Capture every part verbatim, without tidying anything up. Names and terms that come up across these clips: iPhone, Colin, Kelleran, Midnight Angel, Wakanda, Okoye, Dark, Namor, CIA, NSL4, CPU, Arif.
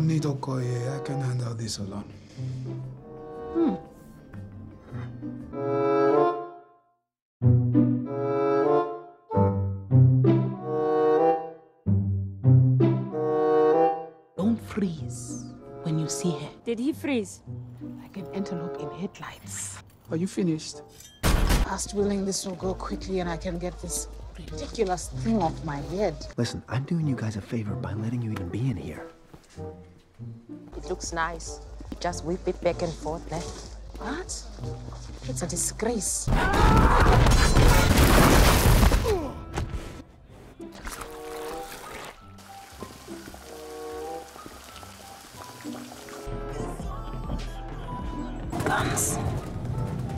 don't need Okoye. I can handle this alone. Hmm. Don't freeze when you see her. Did he freeze? Like an antelope in headlights. Are you finished? Past willing, this will go quickly and I can get this ridiculous thing off my head. Listen, I'm doing you guys a favor by letting you even be in here. It looks nice. Just whip it back and forth, eh? What? It's a disgrace. Guns.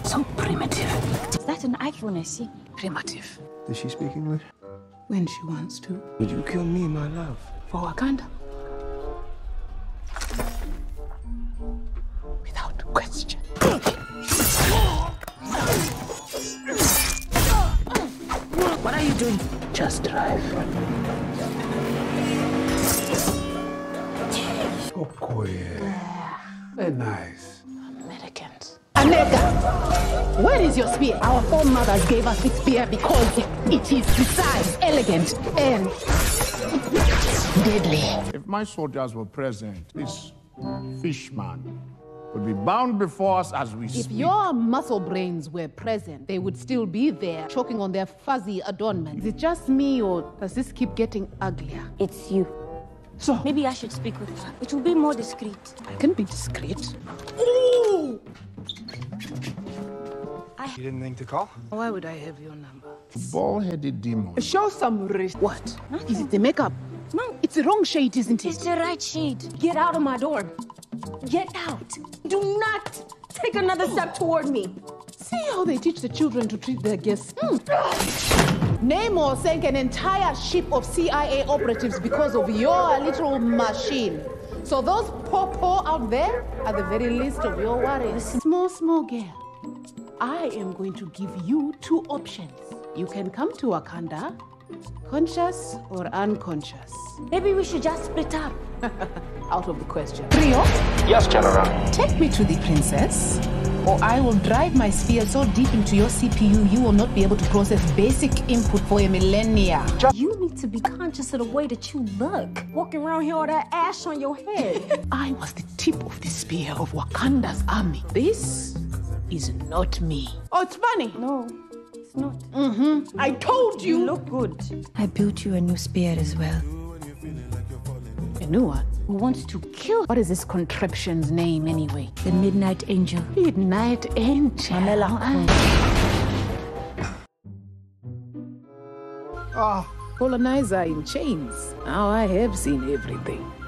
So primitive. Is that an iPhone I see? Primitive. Does she speak English? When she wants to. Would you kill me, my love? For Wakanda? Without question. What are you doing? Just drive. Okoye. Very nice. Americans. America! Where is your spear? Our foremothers gave us this spear because it is precise, elegant, and deadly. If my soldiers were present, this fishman would be bound before us as we speak. If your muscle brains were present, they would still be there, choking on their fuzzy adornments. Is it just me, or does this keep getting uglier? It's you. So maybe I should speak with her. It will be more discreet. I can be discreet. Ooh! I... You didn't think to call? Why would I have your number? Ball-headed demon. Show some risk. What? Nothing. Is it the makeup? No. It's the wrong shade, isn't it? It's the right shade. Get out of my door. Get out. Do not take another step toward me. See how they teach the children to treat their guests. Mm. Namor sank an entire ship of C I A operatives because of your little machine. So those po-po out there are the very least of your worries. Small, small girl, I am going to give you two options. You can come to Wakanda, conscious or unconscious. Maybe we should just split up. Out of the question. Trio? Yes, Kelleran. Take me to the princess, or I will drive my spear so deep into your C P U you will not be able to process basic input for a millennia. You need to be conscious of the way that you look. Walking around here with that ash on your head. I was the tip of the spear of Wakanda's army. This is not me. Oh, it's funny. No, it's not. Mm-hmm. I told you. You look good. I built you a new spear as well. A new one? Who wants to kill? What is this contraption's name anyway? The Midnight Angel. Midnight Angel. Ah, colonizer in chains. Now I have seen everything.